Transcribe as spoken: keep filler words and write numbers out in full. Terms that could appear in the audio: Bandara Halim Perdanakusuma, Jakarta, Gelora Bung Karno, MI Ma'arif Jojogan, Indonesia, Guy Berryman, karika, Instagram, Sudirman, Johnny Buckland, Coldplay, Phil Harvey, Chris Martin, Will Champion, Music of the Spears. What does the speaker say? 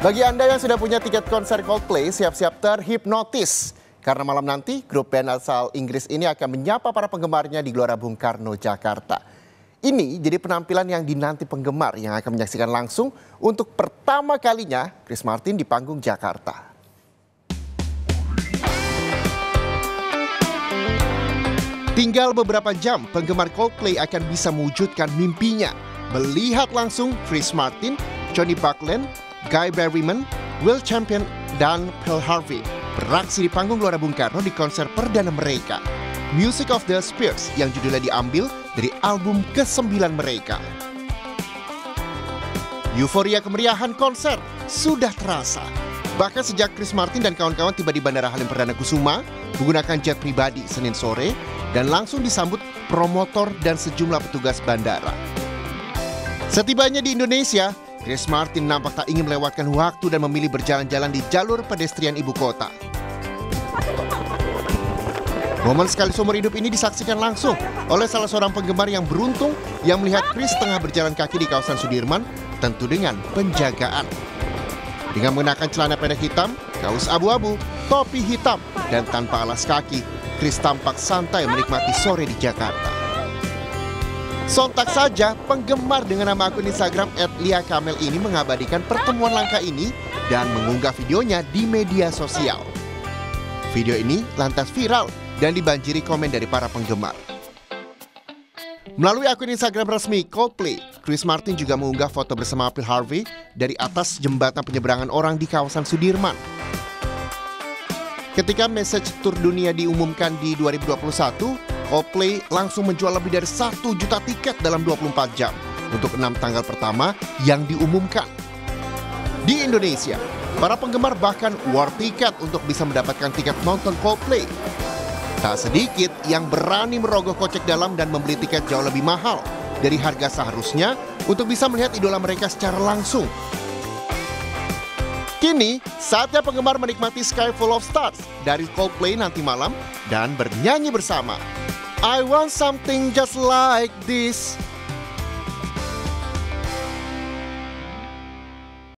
Bagi Anda yang sudah punya tiket konser Coldplay, siap-siap terhipnotis. Karena malam nanti, grup band asal Inggris ini akan menyapa para penggemarnya di Gelora Bung Karno, Jakarta. Ini jadi penampilan yang dinanti penggemar yang akan menyaksikan langsung untuk pertama kalinya Chris Martin di panggung Jakarta. Tinggal beberapa jam, penggemar Coldplay akan bisa mewujudkan mimpinya. Melihat langsung Chris Martin, Johnny Buckland, Guy Berryman, Will Champion, dan Phil Harvey beraksi di panggung Gelora Bung Karno di konser perdana mereka, Music of the Spears, yang judulnya diambil dari album kesembilan mereka. Euforia kemeriahan konser sudah terasa. Bahkan sejak Chris Martin dan kawan-kawan tiba di Bandara Halim Perdanakusuma menggunakan jet pribadi Senin sore dan langsung disambut promotor dan sejumlah petugas bandara. Setibanya di Indonesia, Chris Martin nampak tak ingin melewatkan waktu dan memilih berjalan-jalan di jalur pedestrian ibu kota. Momen sekali seumur hidup ini disaksikan langsung oleh salah seorang penggemar yang beruntung yang melihat Chris tengah berjalan kaki di kawasan Sudirman, tentu dengan penjagaan. Dengan mengenakan celana pendek hitam, kaos abu-abu, topi hitam, dan tanpa alas kaki, Chris tampak santai menikmati sore di Jakarta. Sontak saja, penggemar dengan nama akun Instagram et lia kamel ini mengabadikan pertemuan langka ini dan mengunggah videonya di media sosial. Video ini lantas viral dan dibanjiri komen dari para penggemar. Melalui akun Instagram resmi Coldplay, Chris Martin juga mengunggah foto bersama Phil Harvey dari atas jembatan penyeberangan orang di kawasan Sudirman. Ketika message tur dunia diumumkan di dua ribu dua puluh satu, Coldplay langsung menjual lebih dari satu juta tiket dalam dua puluh empat jam untuk enam tanggal pertama yang diumumkan. Di Indonesia, para penggemar bahkan war tiket untuk bisa mendapatkan tiket nonton Coldplay. Tak sedikit yang berani merogoh kocek dalam dan membeli tiket jauh lebih mahal dari harga seharusnya untuk bisa melihat idola mereka secara langsung. Kini, saatnya penggemar menikmati Sky Full of Stars dari Coldplay nanti malam dan bernyanyi bersama. I want something just like this.